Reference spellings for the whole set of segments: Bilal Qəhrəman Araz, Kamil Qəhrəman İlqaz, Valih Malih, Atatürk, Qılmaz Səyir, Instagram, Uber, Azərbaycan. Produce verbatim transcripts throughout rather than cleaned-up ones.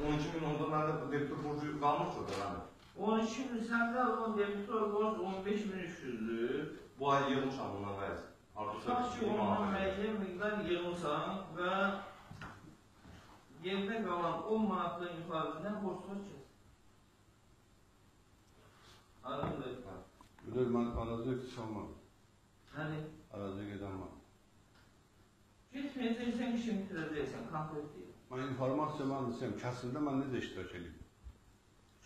on iki min onlarında bu debitor borcu kalmış orada yani. on iki min səndə o debitor borc on beş min üç yüzdür. Bu ay yığmışam bundan vəz. Tutaq ki, ondan müəyyən miqdar yığmışam və yerdə qalan on manatlığın yuxarısından borclar kəs. Aramda etmə. Gülər, mən arazıya çıxamam. Həli? Arazıya gedəməm. Gitməyəcək, sən işini bitirəcəksən, konkret deyil. Mən informasiya mühəndisiyəm, kəsimdə mən necə iştirak edeyim?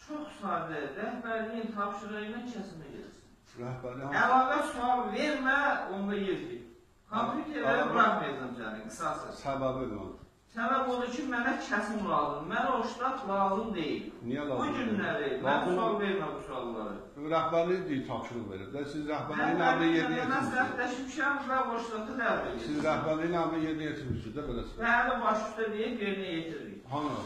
Çox sadə, rəhbərliyin tapşırığı ilə kəsimə gedəsin. Əlavə sual vermə, onda yezdik. Kompüterləri bırakmayacam səni, qısası. Səbəbi odur. Səbəb odur ki, mənə kəsim lazım, mənə o iştirak lazım deyil. Niyə lazım? Bu günləri, mən sual vermə bu sualları. Rəhbərlik deyil, tapşırıq verir. Siz rəhbərliyin əmri yerini yetirmişsiniz. Mən səhvləşmişəm və o iştirakı dərdə yetirir. Siz rəhbərliyin əmri yerini yetirmişsiniz də beləsə. Bəli, baş üstə deyil, yerini yetiririk. Hanı?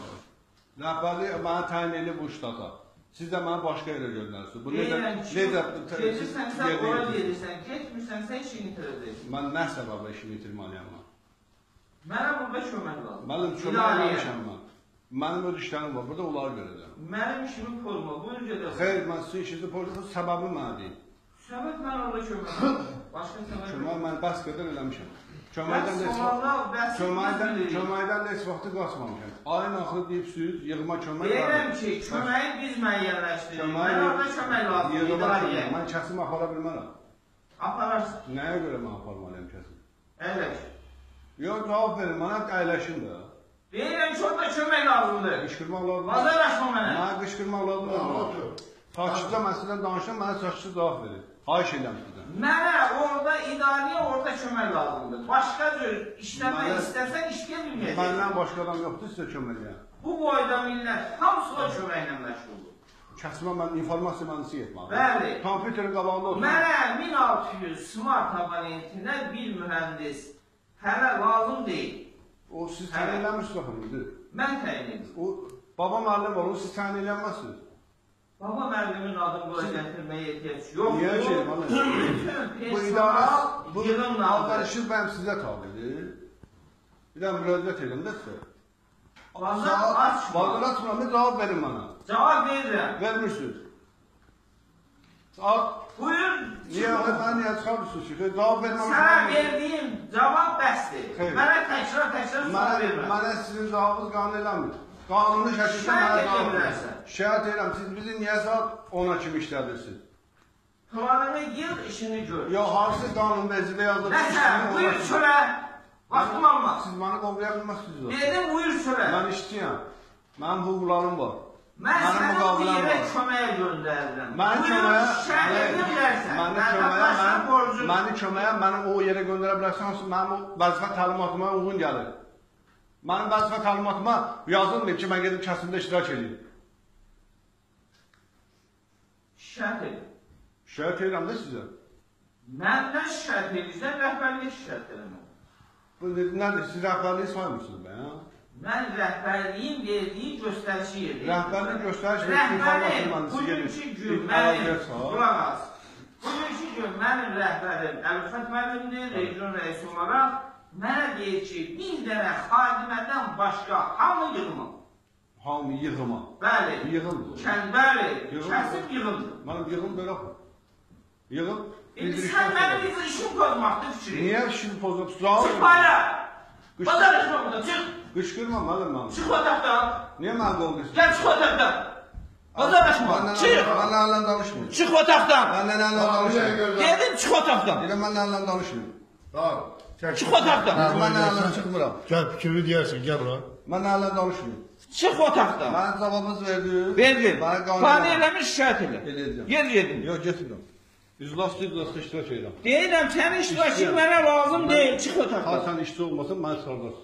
Rəhbərlik mənə təyin edib bu iştiraka. Siz de bana başka yere gönderirsiniz. Bu nedir? Gelirsen sen oraya gelirsen, geçmişsen sen işini yitirirsin. Ben ne sabahla işini yitirmalıyam ben? Mənim burada kömək lazım. Mənim kömək eləmişəm mən. Mənim öz işlərim var, burada onları görəcəm. Mənim işimi pozma, bu önce de... Xeyr, mən sizin işinizi pozma, səbəbi mənə deyim. Səbəb mən orada kömək lazım. Başka səbəb yox. Kömək mən bəs qədər eləmişəm. Köməkdən heç vaxtı qaçmamışam. Ayın axırı deyibsiniz, yığma kömək lazım. Deyirəm ki, köməyi biz müəyyənləşdirir. Mən orada kömək lazım, idarəyəm. Mən kəsim apara bilmərəm. Apararsın. Nəyə görə mən aparmalıyam kəsim? Əyləş. Yox, cavab verin, mənə əyləşin də. Deyirəm ki, orada kömək lazımdır. Qışqırmaq lazımdır. Bazar açma mənə. Mənə qışqırmaq lazımdır. Saçıca mən sizdən danışdım, mənə saçıca cavab verin. Ayş edəm sizdən. Mənə orada idariyə, orada kömək lazımdır. Başqa cür işləmək istəsən, işləyəməyəcək. Məndən başqa adam yoxdur, sizə kömək edəm. Bu boyda millət hamısı da köməklə məşğuldur. Kəsmə mən informasiya mühəndisi etməliyəm. Bəli. Kompüterin qabağında oturur. Mənə min altı yüz smart abonentinə bir mühəndis hələ lazım deyil. O, siz təyin eləmişsiniz, baxınızdır. Mən təyin edim. Babam əllə var, o siz təyin eləməzsiniz. Baba müəllimin adını bura gətirməyə ehtiyac yoxdur. Niyə ki, mənim? Bu idarə yığınla alqarışır, mənim sizə tabidir. Bir də müraciət edin də sizə. Bazar açma. Bazar açma, bir cavab verin mənə. Cavab verirəm. Vermişsiniz. Buyur. Niyə, mən niyə çıxarmışsınız ki? Cavab verin mənə. Sənə verdiyim cavab bəsdir. Mənə təkrar-təkrar sual vermə. Mənə sizin cavabınız qanun eləmir. Qanunlu şəkildə mənə cavab verirsən. Şəhət edirəm, siz bizi niyə saat ona kimi işlədirsiniz? Planını yıl, işini gör. Yox, hansı qanun vəzifə yazılır? Nəsə, buyur çölə, vaxtım almaq. Siz mənə qovraya bilməksiniz o. Dedim, buyur çölə. Mən işçiyəm, mənim hüquqlarım var. Mən səni bu yerə köməyə göndərirəm. Məni köməyə, məni köməyə, məni o yerə göndərə bilərsən, mənim o vəzifə təlimatıma uyğun gəlir. Mənim vəzifə təlimatıma yazılmıyıb ki, mən gedib kəsimdə iştirak edeyim. Şikayət edin. Şikayət edirəm də sizə. Məndən şikayət edirsən, rəhbərliyə şikayət edəməm. Bu nədir? Siz rəhbərliyi saymırsınız bə, ya? Mən rəhbərliyin verdiyi göstərişi yedir. Rəhbərliyi göstərişi yedir. Rəhbərim, bugünkü gün mənim, qulaq az. Bugünkü gün mənim rəhbərim, Əbülfət müəllimdir, region rəisi olaraq, mənə deyir ki, bir dənə xadimədən başqa hamı yığma. Hamı yığma? Bəli. Yığımdır. Bəli, kəsim yığımdır. Mənim yığım belə xo. Yığım? Sən mənim bir işin pozmaqdır fikri. Niyə işin pozmaqdır? Çıx bayra! Bazar çıxma burada, çıx! Qışqırma mənim mənim. Çıx otaqdan! Niyə mənim qolqışdır? Gəl çıx otaqdan! Bazar çıxma, çıx! Mənlə əllə danışmıyım. Çıx otaqdan! Mənlə əllə danışmıyım. Dedim çıx otaqdan! Elə mənlə əllə danışmıyım. Çıx otaqdan. Mən əllə çıxmıram. Gəl fikrini deyərsən, gəl bura. Mən əllə danışmıyım. Çıx otaqdan. Mənim cavabınız verdim. Verdim. Planı eləmiş şikayət elə. Eləyəcəm. Yer yedim. Yox, getmirəm. İclasda, iclasda iştirak edirəm. Deyirəm, sənin iştirakın mənə lazım deyil. Çıx otaqdan. Ha, sən işçi olmasın, mənə çıxardarsın.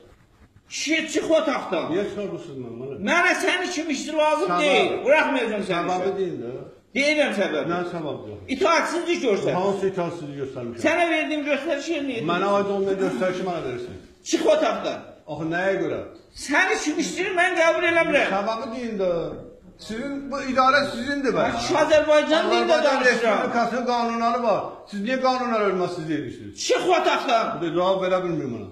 Kişi, çıx otaqdan. Niyə çıxardırsınız mənə? Mənə sənin kimi işçi lazım deyil. Bırakmayacağım sənin işi. Səbəbi deyil də. Deyirəm səbəbi. Nə səbəbdir? İtaatsizlik göstərmişəm. Hansı itaatsizlik göstərmişəm? Sənə verdiyim göstəriş yerməyədir. Mənə aid olmayan göstərişi mənə verirsin. Çıx otaqdan. Axı, nəyə görə? Səni kim işdirir, mən qəbul eləmirəm. Səbəbi deyin də. Bu idarə sizindir bəlkə. Azərbaycan deyin də danışıram. Respublikasının qanunları var. Siz niyə qanunlar ölməzsiz deyirsiniz? Çıx otaqdan. Cavab verə bilmir mənə.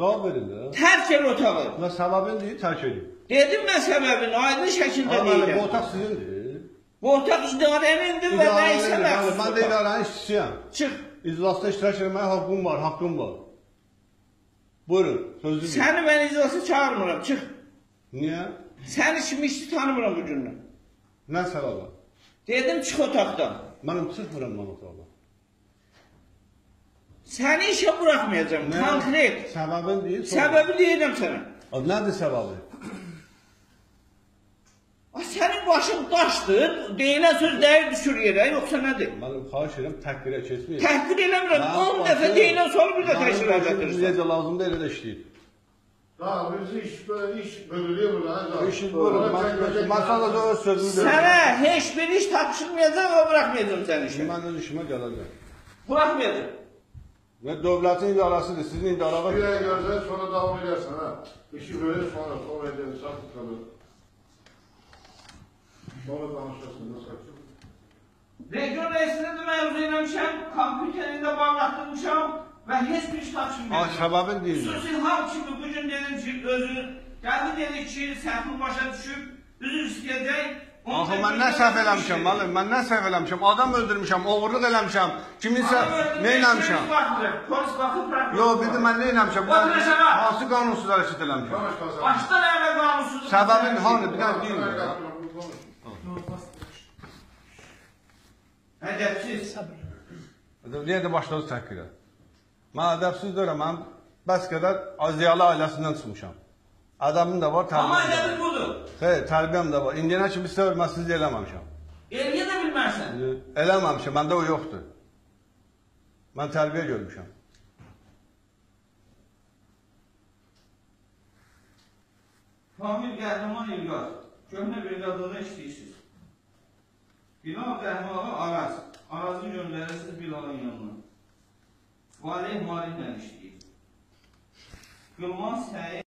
Cavab verin də. Tərk el otağı. Mən səbəbini deyir, tərk edin. Dedim mən səbəbini, aydın şəkildə deyirəm. Bu otaq sizindir. Bu otaq idarənindir və nəysə məxsusdur. Mən də idarənin işçisiyəm. Çıx. İclasda iştirak etməyə haqqım var, haqqım var. Buyurun, sözü deyir. Səni mən iclası çağırmıram, çıx. Niyə? Səni kimi işçi tanımıram bu gündən. Nə səbəbə? Dedim çıx otaqdan. Mənim çıxmıram mən otaqdan. Səni işə buraxmayacağım, konkret. Səbəbini deyir. Səbəbi deyirəm sənə. Nədir səbəbi? Sənin başın daşdır, deyilən söz dəyir düşür yerə, yoxsa nədir? Mənim xahiş edirəm, təhqir etməyəm. Təhqir eləmirəm, on dəfə deyilən sonra bir də təhqir edətirsən. Necə lazımdır, elə də işləyir. Daha bizi iş bölülüyor mu lan? İşin bölülüyor. Masalada öz sözünü verir. Sənə heç bir iş tapışılmayacaq və buraxmayacağım səni işə. Mən öz işimə gələcəm. Buraxmayacaq. Və dövlətin idarəsidir, sizin idarəqə... Bir ay görsən, sonra davam edərsən, hə? İşi bölür, sonra, sonra edəlir, sakit qalır. Sonra danışırsın, da sakit. Region reisini mövzu eləmişəm, kompüteri də bağlatdırmışam və heç bir iş tapışmıyam. Ay, səbəbin deyil. Xüsusi halk kimi bu gün dedim ki, özü, gəldi dedik ki, səhvin başa düşüb, üzür istəyəcək. Axı, mən nə səhv eləmişəm, məlim, mən nə səhv eləmişəm, adam öldürmüşəm, oğurluq eləmişəm, kiminsə nə eləmişəm? Polis baxıb, bırakmıyorum. Yox, bildim, mən nə eləmişəm, hansı qanunsuz hərəkət eləmişəm? Başdan əvvəl qanunsuz. Səbəbin hanı, bir dənə deyil mi? Ədəbsiz. Niyə də başladı təhqirə? Mən ədəbsiz deyirəm, mən bəs qədər Aziyalı ailəsindən çıxmışam. Adamın da var, tərbiyəm də var. İndiyənə ki, biz sövürməsiz eləməmişəm. Elgiyə də bilmərsən? Eləməmişəm, məndə o yoxdur. Mən tərbiyə görmüşəm. Kamil Qəhrəman İlqaz, köhnə briqadada işləyirsiniz. Bilal Qəhrəmanı Araz, Arazı göndərirsiniz Bilalın yanına. Valih Malihlə işləyir. Qılmaz Səyir.